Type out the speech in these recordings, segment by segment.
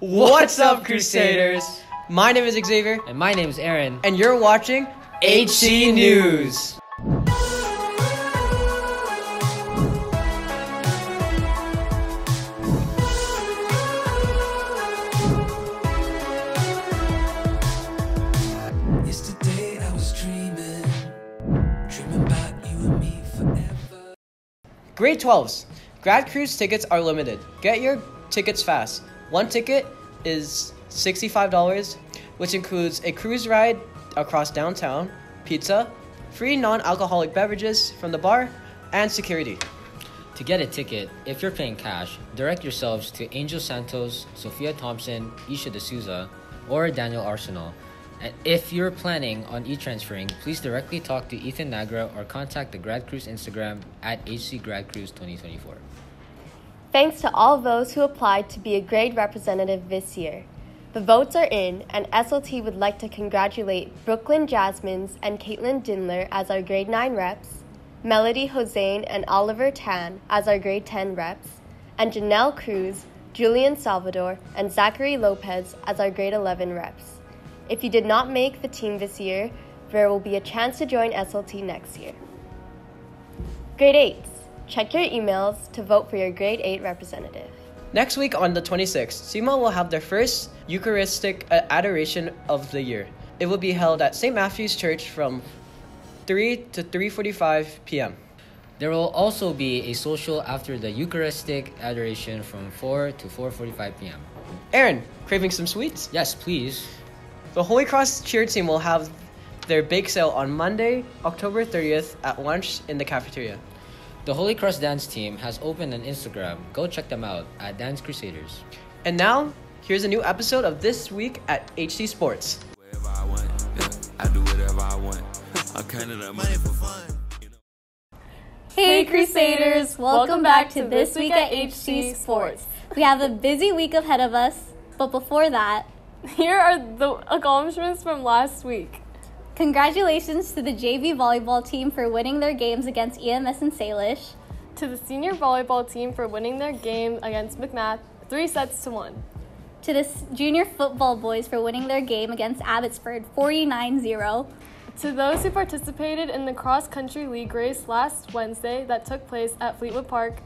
What's up, Crusaders? My name is Xavier. And my name is Aaron. And you're watching HC News. Yesterday I was dreaming about you and me forever. Grade 12s. Grad cruise tickets are limited. Get your tickets fast. One ticket is $65, which includes a cruise ride across downtown, pizza, free non-alcoholic beverages from the bar, and security. To get a ticket, if you're paying cash, direct yourselves to Angel Santos, Sophia Thompson, Isha D'Souza, or Daniel Arsenal. And if you're planning on e-transferring, please directly talk to Ethan Nagra or contact the Grad Cruise Instagram at hcgradcruise2024. Thanks to all those who applied to be a grade representative this year. The votes are in, and SLT would like to congratulate Brooklyn Jasmines and Caitlin Dindler as our grade 9 reps, Melody Hosain and Oliver Tan as our grade 10 reps, and Janelle Cruz, Julian Salvador, and Zachary Lopez as our grade 11 reps. If you did not make the team this year, there will be a chance to join SLT next year. Grade 8s. Check your emails to vote for your grade 8 representative. Next week on the 26th, SEMA will have their first Eucharistic Adoration of the year. It will be held at St. Matthew's Church from 3 to 3:45 p.m. There will also be a social after the Eucharistic Adoration from 4 to 4:45 p.m. Aaron, craving some sweets? Yes, please. The Holy Cross cheer team will have their bake sale on Monday, October 30th at lunch in the cafeteria. The Holy Cross dance team has opened an Instagram. Go check them out at Dance Crusaders. And now, here's a new episode of This Week at HT Sports. Hey Crusaders, welcome back to This Week at HT Sports. We have a busy week ahead of us, but before that, here are the accomplishments from last week. Congratulations to the JV volleyball team for winning their games against EMS and Salish. To the senior volleyball team for winning their game against McMath, 3-1. To the junior football boys for winning their game against Abbotsford, 49-0. To those who participated in the cross-country league race last Wednesday that took place at Fleetwood Park.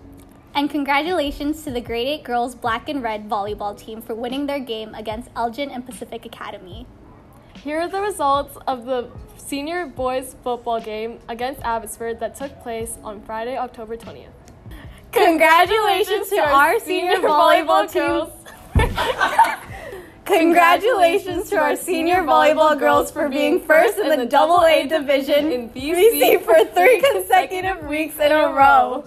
And congratulations to the grade 8 girls black and red volleyball team for winning their game against Elgin and Pacific Academy. Here are the results of the senior boys football game against Abbotsford that took place on Friday, October 20th. Congratulations to our senior volleyball girls. Congratulations to our senior volleyball girls for being first in the AA division in BC for 3 consecutive weeks in a row.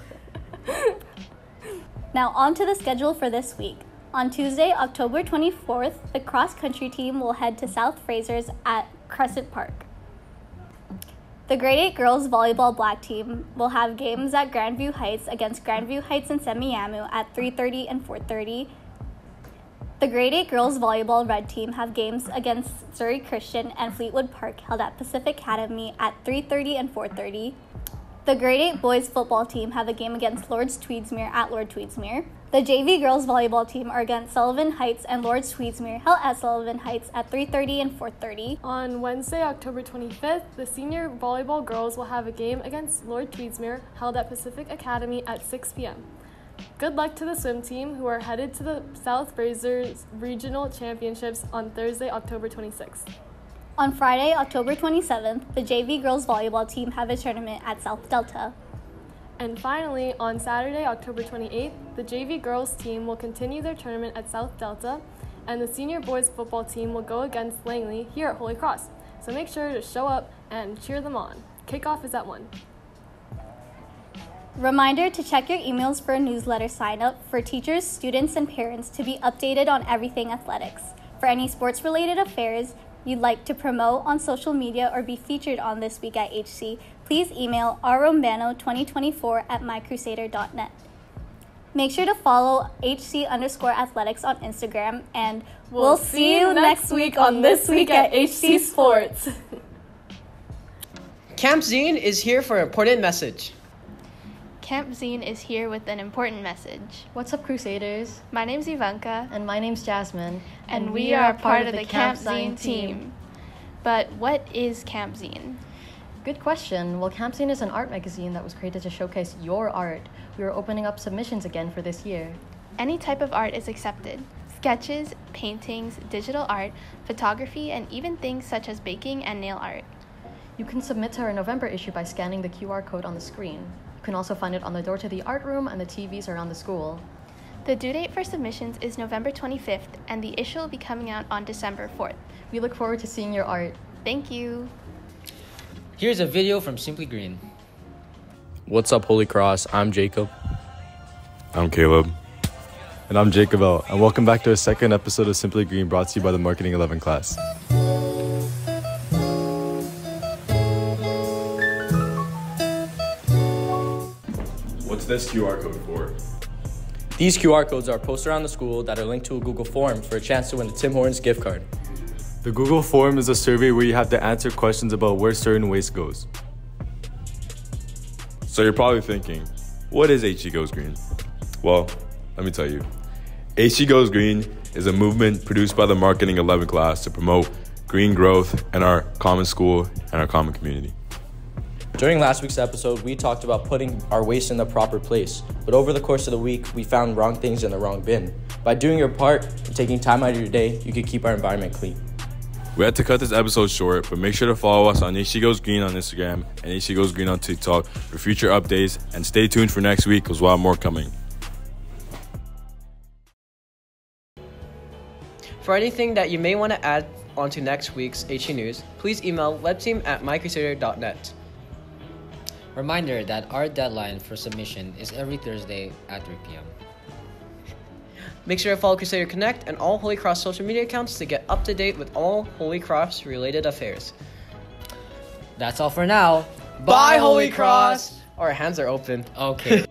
Now on to the schedule for this week. On Tuesday, October 24th, the cross-country team will head to South Fraser's at Crescent Park. The grade 8 girls volleyball black team will have games at Grandview Heights against Grandview Heights and Semiahmoo at 3:30 and 4:30. The grade 8 girls volleyball red team have games against Surrey Christian and Fleetwood Park held at Pacific Academy at 3:30 and 4:30. The grade 8 boys football team have a game against Lord Tweedsmuir at Lord Tweedsmuir. The JV girls volleyball team are against Sullivan Heights and Lord Tweedsmuir held at Sullivan Heights at 3:30 and 4:30. On Wednesday, October 25th, the senior volleyball girls will have a game against Lord Tweedsmuir held at Pacific Academy at 6 p.m. Good luck to the swim team who are headed to the South Fraser's Regional Championships on Thursday, October 26th. On Friday, October 27th, the JV girls volleyball team have a tournament at South Delta. And finally, on Saturday, October 28th, the JV girls team will continue their tournament at South Delta, and the senior boys football team will go against Langley here at Holy Cross. So make sure to show up and cheer them on. Kickoff is at 1. Reminder to check your emails for a newsletter sign up for teachers, students, and parents to be updated on everything athletics. For any sports related affairs you'd like to promote on social media or be featured on This Week at HC, please email rromano2024@mycrusader.net. Make sure to follow HC_athletics on Instagram, and we'll see you next week on This Week at HC Sports. Camp Zine is here for an important message. Camp Zine is here with an important message. What's up, Crusaders? My name's Ivanka. And my name's Jasmine. And we are part of the Camp Zine team. But what is Camp Zine? Good question. Well, Camp Zine is an art magazine that was created to showcase your art. We are opening up submissions again for this year. Any type of art is accepted. Sketches, paintings, digital art, photography, and even things such as baking and nail art. You can submit to our November issue by scanning the QR code on the screen. You can also find it on the door to the art room and the TVs around the school. The due date for submissions is November 25th, and the issue will be coming out on December 4th. We look forward to seeing your art. Thank you. Here's a video from Simply Green. What's up, Holy Cross? I'm Jacob. I'm Caleb. And I'm Jacob L. And welcome back to our second episode of Simply Green, brought to you by the Marketing 11 class. What's this QR code for? These QR codes are posted around the school that are linked to a Google form for a chance to win a Tim Hortons gift card. The Google form is a survey where you have to answer questions about where certain waste goes. So you're probably thinking, what is HE Goes Green? Well, let me tell you. HE Goes Green is a movement produced by the Marketing 11 class to promote green growth in our common school and our common community. During last week's episode, we talked about putting our waste in the proper place, but over the course of the week, we found wrong things in the wrong bin. By doing your part and taking time out of your day, you could keep our environment clean. We had to cut this episode short, but make sure to follow us on HC Goes Green on Instagram and HC Goes Green on TikTok for future updates, and stay tuned for next week because we'll have more coming. For anything that you may want to add onto next week's HC News, please email webteam@mycrusader.net. Reminder that our deadline for submission is every Thursday at 3 p.m. Make sure to follow Crusader Connect and all Holy Cross social media accounts to get up to date with all Holy Cross related affairs. That's all for now. Bye, Holy Cross! Our hands are open. Okay.